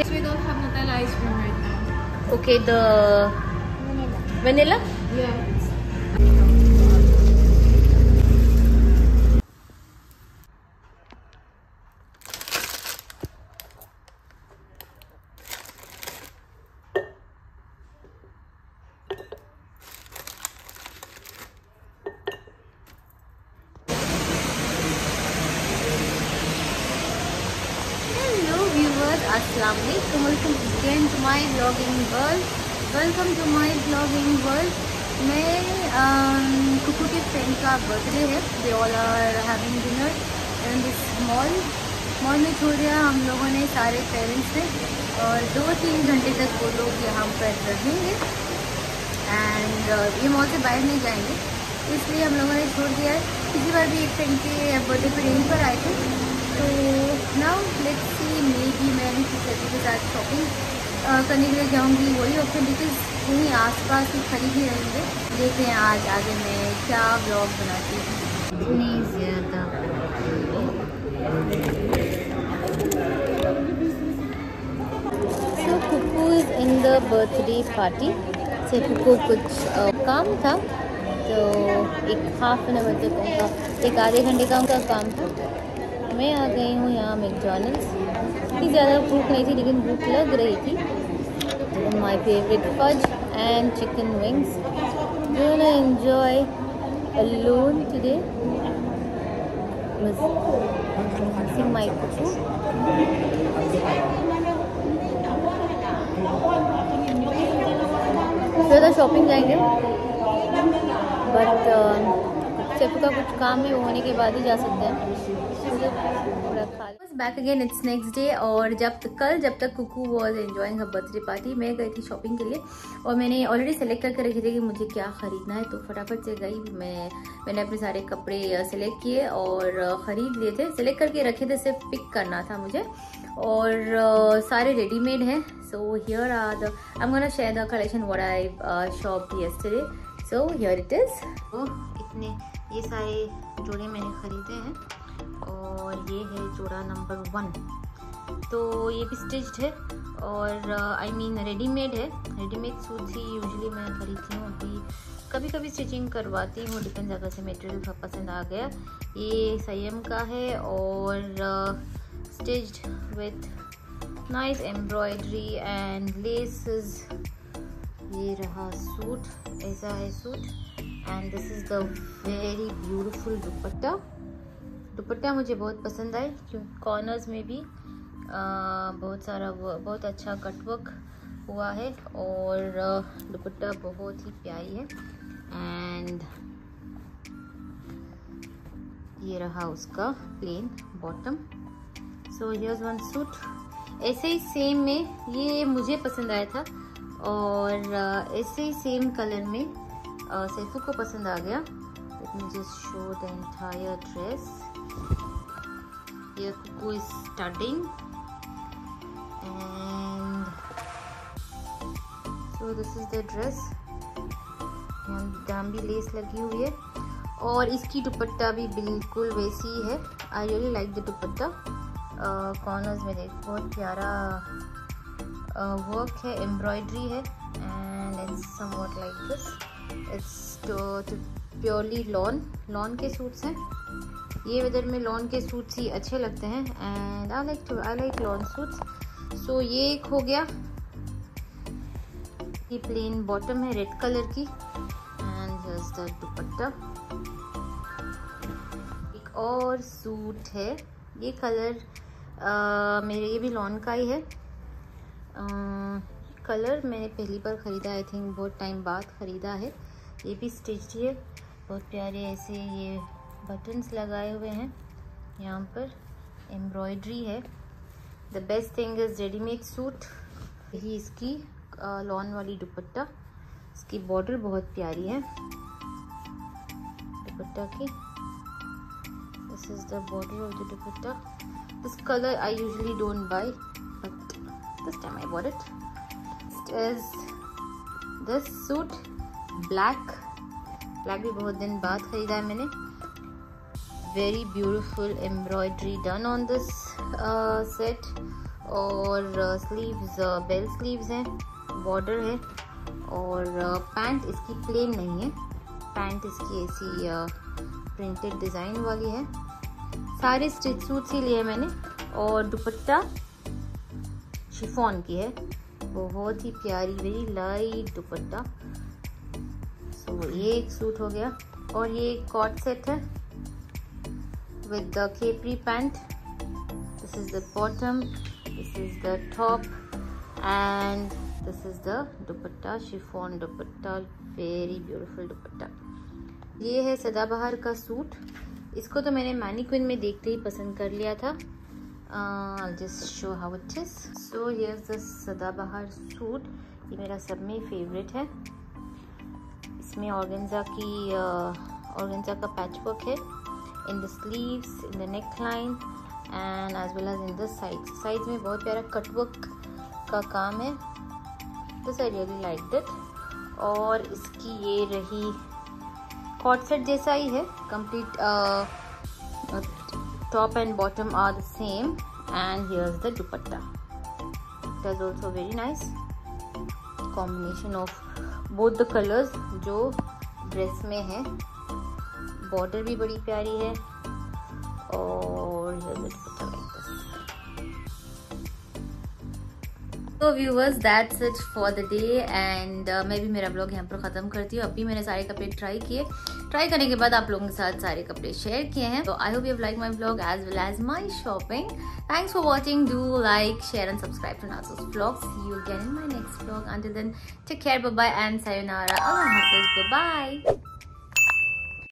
Yes, we don't have Nutella ice cream right now. Okay, the vanilla. Vanilla? Yeah. Assalamualaikum, welcome again to my vlogging world. मैं कुकू के friend का birthday है. They all are having dinner in this mall. Mall में छोड़ दिया हम लोगों ने सारे पेरेंट्स से और 2-3 घंटे तक वो लोग यहाँ पर रहेंगे एंड ये मॉल से बाहर नहीं जाएंगे, इसलिए हम लोगों ने छोड़ दिया है. किसी बार भी एक फ्रेंड के बर्थडे पर यहीं पर आए थे. तो नाउ लेट्स सी, मे भी मैं सभी के साथ शॉपिंग करने के लिए जाऊँगी वही ऑप्शन, बिकॉज वहीं आसपास ही खरीद ही रहेंगे. देखते हैं आज आगे मैं क्या ब्लॉग बनाती हूँ. इतनी ज़्यादा so Kuku is in the birthday party. So Kuku कुछ काम था तो एक हाफ एन आवर तक उनका एक आधे घंटे का उनका काम था. मैं आ गई हूँ यहाँ मैकडॉनल्ड्स. इतनी ज़्यादा भूख नहीं थी लेकिन भूख लग रही थी. My favourite fudge and chicken wings. You will enjoy alone today. Sing my Kuku. ज़्यादा शॉपिंग जाएंगे बट चेपू का कुछ काम है, वो होने के बाद ही जा सकते हैं. Back again it's next day. और जब तक Kuku was enjoying her birthday party, मैं गई थी शॉपिंग के लिए और मैंने ऑलरेडी सेलेक्ट करके रखी थी कि मुझे क्या ख़रीदना है. तो फटाफट से गई, मैंने अपने सारे कपड़े सेलेक्ट किए और ख़रीद लिए थे. सेलेक्ट करके रखे थे, सिर्फ पिक करना था मुझे. और सारे रेडीमेड हैं. So here are the I am gonna share the collection what I shopped yesterday. So here it is. इतने ये सारे जोड़े मैंने ख़रीदे हैं और ये है जोड़ा नंबर 1. तो ये भी स्टिच्ड है और आई मीन रेडीमेड है. रेडीमेड सूट्स ही यूजुअली मैं खरीदती हूँ. अभी कभी कभी स्टिचिंग करवाती हूँ, डिपेंड. अगर से मेटेरियल पसंद आ गया. ये संयम का है और stitched with nice embroidery and laces. ये रहा सूट, ऐसा है suit. And this is the very beautiful dupatta. Dupatta मुझे बहुत पसंद आए क्योंकि कॉर्नर्स में भी बहुत अच्छा कटवर्क हुआ है और दुपट्टा बहुत ही प्यारी है. एंड ये रहा उसका plain bottom. So here's one suit ऐसे ही सेम में. ये मुझे पसंद आया था और ऐसे ही सेम कलर में सैफू को पसंद आ गया. Let me just show the entire dress. ये Kuku is starting and so this is the dress. डांबी लेस लगी हुई है और इसकी दुपट्टा भी बिल्कुल वैसी है. I really like the dupatta. Corners में देख बहुत प्यारा वर्क है, एम्ब्रॉयडरी है and it's somewhat like this. It's purely lawn के सूट्स हैं. ये वेदर में लॉन के सूट्स ही अच्छे लगते हैं and I like lawn suits. So ये एक हो गया. ये प्लेन बॉटम है रेड कलर की एंड हियर्स द दुपट्टा. एक और सूट है, ये कलर मेरे ये भी लॉन का ही है. कलर मैंने पहली बार ख़रीदा, आई थिंक बहुत टाइम बाद ख़रीदा है. ये भी स्टिच्ड है, बहुत प्यारे ऐसे ये बटन्स लगाए हुए हैं यहाँ पर, एम्ब्रॉयडरी है. The best thing is readymade suit. यही इसकी लॉन वाली दुपट्टा, इसकी बॉर्डर बहुत प्यारी है दुपट्टा की. This is the border of the dupatta. This colour I usually don't buy but this time I bought it. Is this suit black? Black भी बहुत दिन बाद ख़रीदा है मैंने. Very beautiful embroidery done on this set और स्लीव्स बेल स्लीव्स हैं, border है और पैंट इसकी प्लेन नहीं है, पैंट इसकी ऐसी प्रिंटेड डिज़ाइन वाली है। सारे स्टिच सूट ही लिए मैंने और दुपट्टा शिफॉन की है, बहुत ही प्यारी वेरी लाइट दुपट्टा। सो ये एक सूट हो गया और ये एक कॉट सेट है विद द खेपरी pant. This is the bottom, this is the top and this is the dupatta, chiffon dupatta, very beautiful dupatta. ये है सदाबहार का सूट, इसको तो मैंने मैनीक्विन में देखते ही पसंद कर लिया था। I'll just show how it is. So here's the सदाबहार सूट, ये मेरा सब में फेवरेट है। इसमें ऑर्गेन्जा का पैचवर्क है in the sleeves, in the neck line and as well as in the sides. Sides में बहुत प्यारा कटवर्क का काम है, this I really like that. और इसकी ये रही कॉट सेट जैसा ही है, complete top and bottom are the same and here's the dupatta. It is also very nice combination of both the colors जो ड्रेस में है। बॉर्डर भी बड़ी प्यारी है और here's the dupatta like this. So viewers that's it for the day and मैं भी मेरा ब्लॉग यहाँ पर ख़त्म करती हूँ। अभी मैंने सारे कपड़े ट्राई करने के बाद आप लोगों के साथ सारे कपड़े शेयर किए हैं। तो I hope you like my blog as well as my shopping. Thanks for watching, do like share and subscribe to Nazo's blogs. See you again in my next blog, until then take care, bye bye and sayonara, अल्लाह हाफिज़, bye.